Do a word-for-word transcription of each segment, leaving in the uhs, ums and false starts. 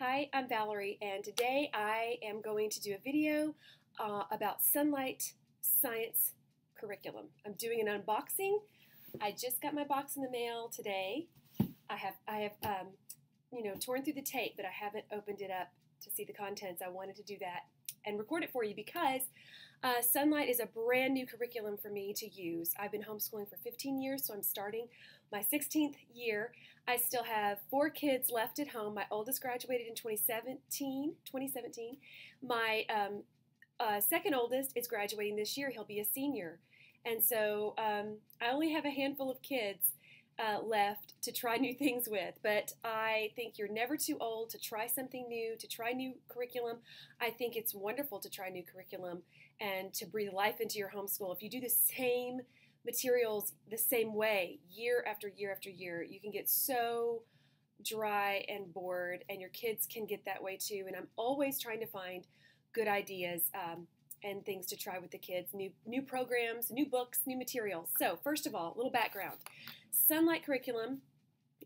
Hi, I'm Valerie, and today I am going to do a video uh, about Sonlight science curriculum. I'm doing an unboxing. I just got my box in the mail today. I have, I have, um, you know, torn through the tape, but I haven't opened it up to see the contents. I wanted to do that and record it for you because uh, Sonlight is a brand new curriculum for me to use. I've been homeschooling for fifteen years, so I'm starting my sixteenth year. I still have four kids left at home. My oldest graduated in twenty seventeen. My um, uh, second oldest is graduating this year. He'll be a senior. And so um, I only have a handful of kids uh, left to try new things with. But I think you're never too old to try something new, to try new curriculum. I think it's wonderful to try new curriculum and to breathe life into your homeschool. If you do the same materials the same way year after year after year, you can get so dry and bored, and your kids can get that way too. And I'm always trying to find good ideas um, and things to try with the kids, new new programs, new books, new materials. So first of all, a little background. Sonlight curriculum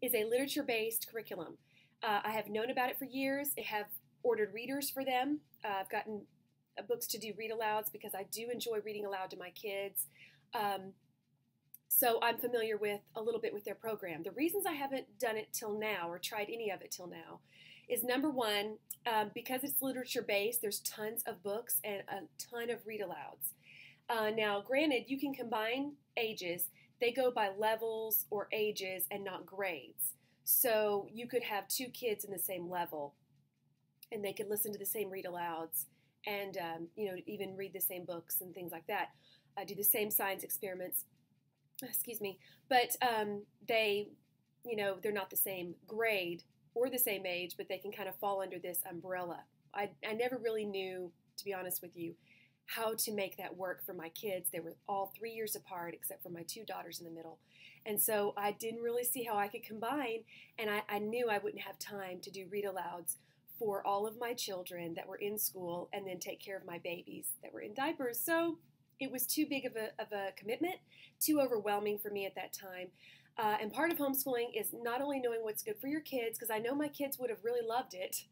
is a literature-based curriculum. Uh, I have known about it for years. I have ordered readers for them. Uh, I've gotten uh, books to do read-alouds because I do enjoy reading aloud to my kids. Um, so I'm familiar with a little bit with their program. The reasons I haven't done it till now or tried any of it till now is number one, um, because it's literature-based, there's tons of books and a ton of read-alouds. Uh, now, granted, you can combine ages. They go by levels or ages and not grades. So you could have two kids in the same level, and they could listen to the same read-alouds and um, you know, even read the same books and things like that. I do the same science experiments, excuse me, but um, they, you know, they're not the same grade or the same age, but they can kind of fall under this umbrella. I, I never really knew, to be honest with you, how to make that work for my kids. They were all three years apart, except for my two daughters in the middle. And so I didn't really see how I could combine, and I, I knew I wouldn't have time to do read-alouds for all of my children that were in school and then take care of my babies that were in diapers. So it was too big of a, of a commitment, too overwhelming for me at that time. Uh, and part of homeschooling is not only knowing what's good for your kids, because I know my kids would have really loved it,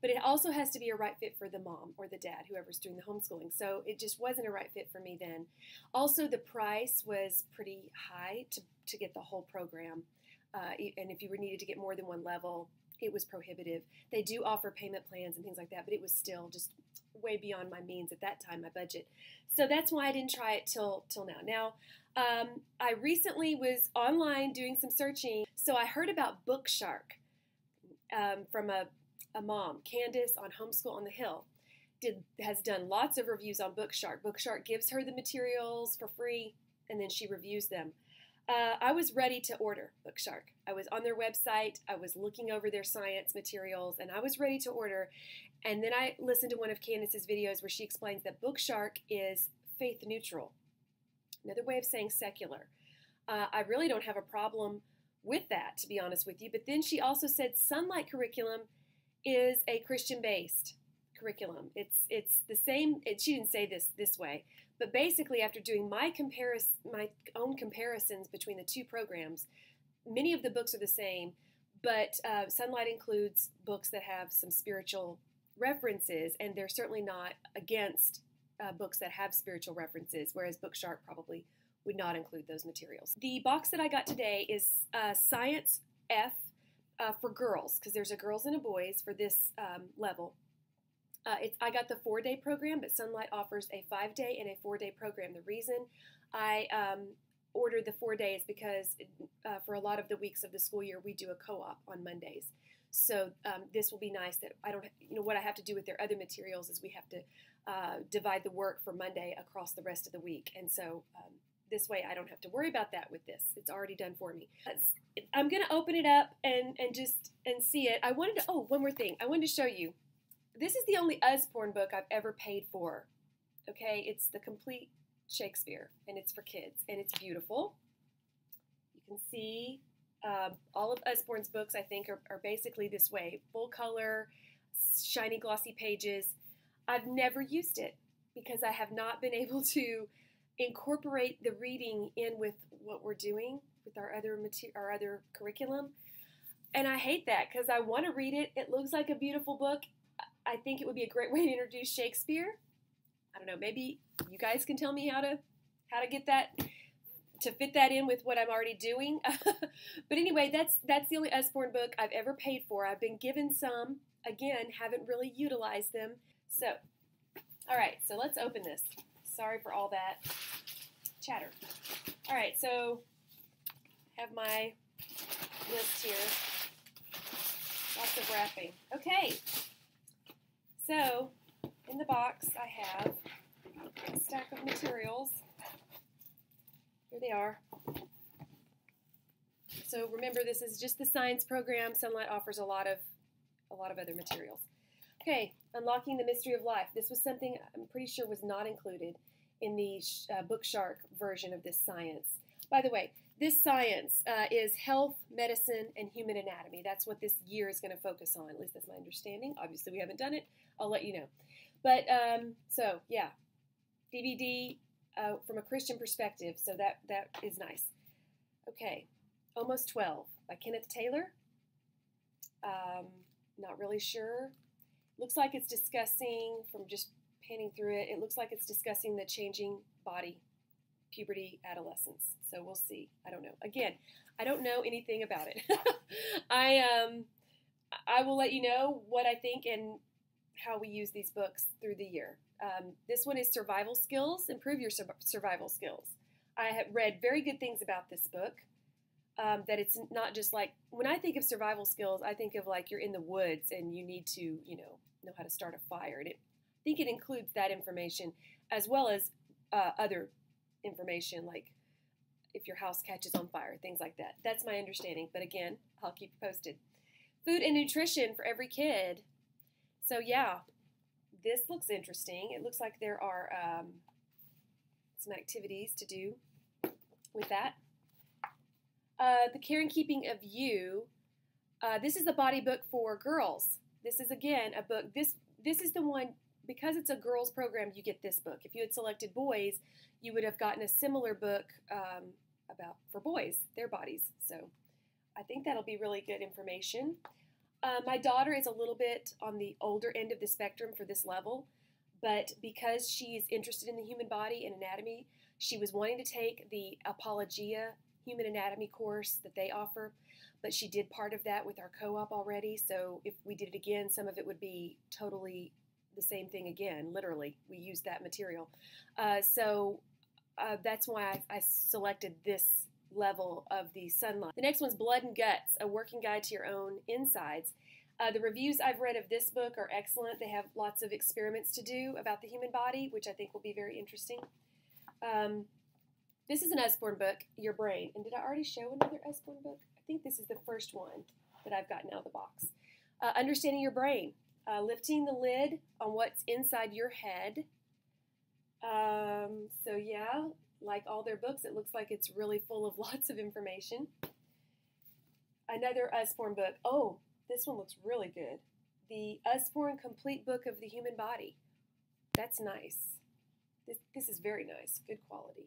but it also has to be a right fit for the mom or the dad, whoever's doing the homeschooling. So it just wasn't a right fit for me then. Also, the price was pretty high to, to get the whole program. Uh, and if you were needed to get more than one level, it was prohibitive. They do offer payment plans and things like that, but it was still just way beyond my means at that time, my budget. So that's why I didn't try it till till now. Now, um, I recently was online doing some searching, so I heard about Bookshark um, from a, a mom, Candace, on Homeschool on the Hill. Did, has done lots of reviews on Bookshark. Bookshark gives her the materials for free, and then she reviews them. Uh, I was ready to order Bookshark. I was on their website, I was looking over their science materials, and I was ready to order. And then I listened to one of Candace's videos where she explains that Bookshark is faith neutral. Another way of saying secular. Uh, I really don't have a problem with that, to be honest with you. But then she also said Sonlight curriculum is a Christian-based curriculum. It's it's the same. It, she didn't say this this way, but basically, after doing my comparis my own comparisons between the two programs, many of the books are the same, but uh, Sonlight includes books that have some spiritual references, and they're certainly not against uh, books that have spiritual references, whereas Bookshark probably would not include those materials. The box that I got today is uh, Science F uh, for girls, because there's a girls and a boys for this um, level. Uh, it's, I got the four-day program, but Sonlight offers a five-day and a four-day program. The reason I um, ordered the four days because uh, for a lot of the weeks of the school year, we do a co-op on Mondays. So um, this will be nice that I don't, you know, what I have to do with their other materials is we have to uh, divide the work for Monday across the rest of the week. And so um, this way I don't have to worry about that with this. It's already done for me. I'm going to open it up and, and just and see it. I wanted to, oh, one more thing. I wanted to show you. This is the only Usborne book I've ever paid for, okay? It's the complete Shakespeare, and it's for kids, and it's beautiful. You can see um, all of Usborne's books, I think, are, are basically this way. Full color, shiny, glossy pages. I've never used it because I have not been able to incorporate the reading in with what we're doing with our other, mater- our other curriculum. And I hate that because I want to read it. It looks like a beautiful book. I think it would be a great way to introduce Shakespeare. I don't know, maybe you guys can tell me how to how to get that, to fit that in with what I'm already doing. But anyway, that's that's the only Usborne book I've ever paid for. I've been given some. Again, haven't really utilized them. So, all right, so let's open this. Sorry for all that chatter. All right, so I have my list here. Lots of wrapping. Okay, so in the box I have a stack of materials. Here they are. So remember, this is just the science program. Sonlight offers a lot of a lot of other materials. Okay, Unlocking the Mystery of Life. This was something I'm pretty sure was not included in the uh, Bookshark version of this science. By the way, this science uh, is health, medicine, and human anatomy. That's what this year is going to focus on. At least that's my understanding. Obviously, we haven't done it. I'll let you know. But, um, so, yeah, D V D uh, from a Christian perspective, so that, that is nice. Okay, Almost twelve by Kenneth Taylor. Um... Not really sure. Looks like it's discussing, from just panning through it, it looks like it's discussing the changing body, puberty, adolescence. So we'll see. I don't know. Again, I don't know anything about it. I um, I will let you know what I think and how we use these books through the year. Um, this one is Survival Skills. Improve Your Sur- Survival Skills. I have read very good things about this book. Um, that it's not just like, when I think of survival skills, I think of like you're in the woods and you need to, you know, know how to start a fire. And it, I think it includes that information as well as uh, other information, like if your house catches on fire, things like that. That's my understanding. But again, I'll keep you posted. Food and Nutrition for Every Kid. So yeah, this looks interesting. It looks like there are um, some activities to do with that. Uh, the Care and Keeping of You. Uh, this is the body book for girls. This is, again, a book. This this is the one, because it's a girls program, you get this book. If you had selected boys, you would have gotten a similar book um, about for boys, their bodies. So I think that'll be really good information. Uh, my daughter is a little bit on the older end of the spectrum for this level, but because she's interested in the human body and anatomy, she was wanting to take the Apologia human anatomy course that they offer, but she did part of that with our co-op already, so if we did it again, some of it would be totally the same thing again. Literally, we used that material. Uh, so uh, that's why I, I selected this level of the Sonlight. The next one's Blood and Guts, A Working Guide to Your Own Insides. Uh, the reviews I've read of this book are excellent. They have lots of experiments to do about the human body, which I think will be very interesting. Um, This is an Usborne book, Your Brain. And did I already show another Usborne book? I think this is the first one that I've gotten out of the box. Uh, Understanding Your Brain. Uh, lifting the lid on what's inside your head. Um, so yeah, like all their books, it looks like it's really full of lots of information. Another Usborne book. Oh, this one looks really good. The Usborne Complete Book of the Human Body. That's nice. This, this is very nice. Good quality.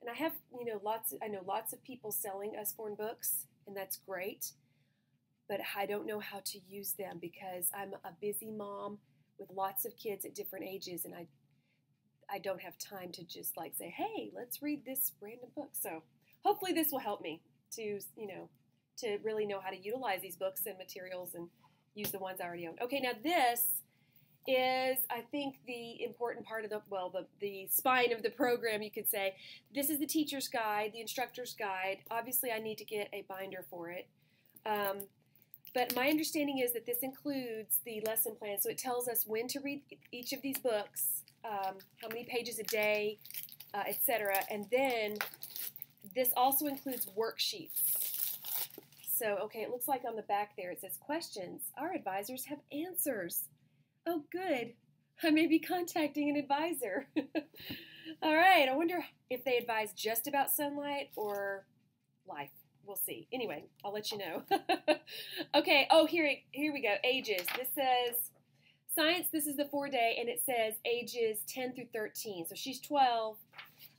And I have, you know, lots, I know lots of people selling Usborne books, and that's great, but I don't know how to use them because I'm a busy mom with lots of kids at different ages, and I, I don't have time to just like say, hey, let's read this random book. So hopefully this will help me to, you know, to really know how to utilize these books and materials and use the ones I already own. Okay, now this is, I think, the important part of the, well, the, the spine of the program, you could say. This is the teacher's guide, the instructor's guide. Obviously, I need to get a binder for it. Um, but my understanding is that this includes the lesson plan, so it tells us when to read each of these books, um, how many pages a day, uh, et cetera. And then this also includes worksheets. So, okay, it looks like on the back there it says, questions. Our advisors have answers. Oh, good. I may be contacting an advisor. All right. I wonder if they advise just about Sonlight or life. We'll see. Anyway, I'll let you know. Okay. Oh, here, here we go. Ages. This says science. This is the four day, and it says ages ten through thirteen. So she's twelve.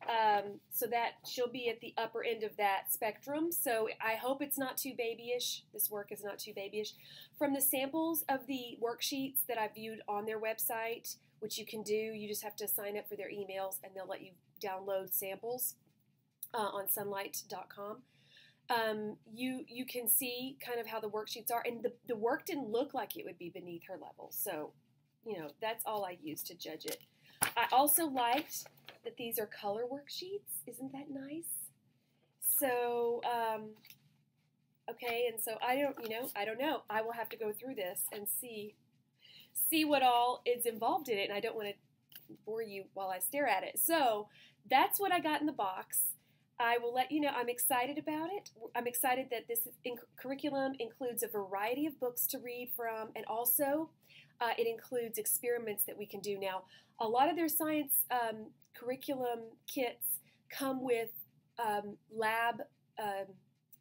Um, so that she'll be at the upper end of that spectrum. So I hope it's not too babyish. This work is not too babyish. From the samples of the worksheets that I viewed on their website, which you can do, you just have to sign up for their emails and they'll let you download samples uh, on sonlight dot com. Um, you you can see kind of how the worksheets are, and the, the work didn't look like it would be beneath her level. So, you know, that's all I used to judge it. I also liked that these are color worksheets. Isn't that nice? So, um, okay, and so I don't, you know, I don't know. I will have to go through this and see, see what all is involved in it, and I don't want to bore you while I stare at it. So that's what I got in the box. I will let you know. I'm excited about it. I'm excited that this in curriculum includes a variety of books to read from, and also uh, it includes experiments that we can do now. A lot of their science um, curriculum kits come with um, lab um,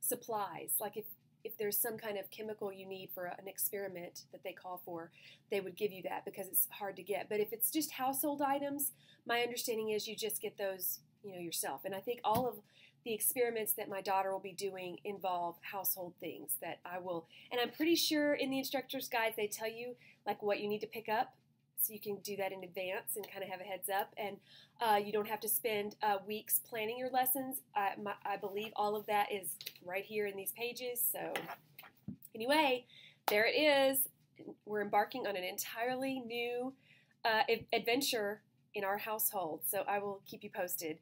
supplies. Like if, if there's some kind of chemical you need for an experiment that they call for, they would give you that because it's hard to get. But if it's just household items, my understanding is you just get those, you know, yourself. And I think all of the experiments that my daughter will be doing involve household things that I will, and I'm pretty sure in the instructor's guide they tell you like what you need to pick up, so you can do that in advance and kind of have a heads up, and uh, you don't have to spend uh, weeks planning your lessons. I, my, I believe all of that is right here in these pages. So anyway, there it is. We're embarking on an entirely new uh, adventure in our household, so I will keep you posted.